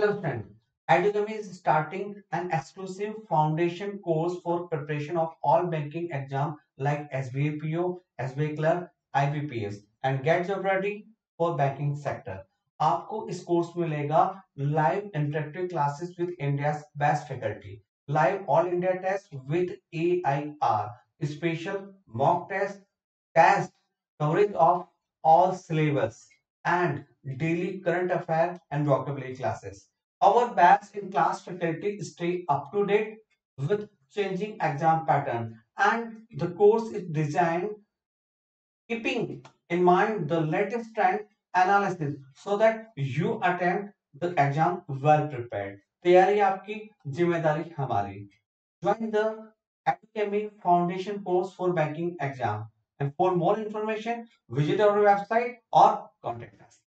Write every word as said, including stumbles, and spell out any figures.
Hello friend, Edukemy is starting an exclusive foundation course for preparation of all banking exam like S B A P O, S B A Clerk, I B P S and get job ready for banking sector. आपको इस course में मिलेगा live interactive classes with India's best faculty, live all India test with A I R, special mock test, test coverage of all syllabus and daily current affair and vocabulary classes. Our best in class faculty stay up to date with changing exam pattern, and the course is designed keeping in mind the latest trend analysis so that you attend the exam well prepared. तैयारी आपकी जिम्मेदारी हमारी. Join the Edukemy Foundation course for banking exam. And for more information, visit our website or contact us.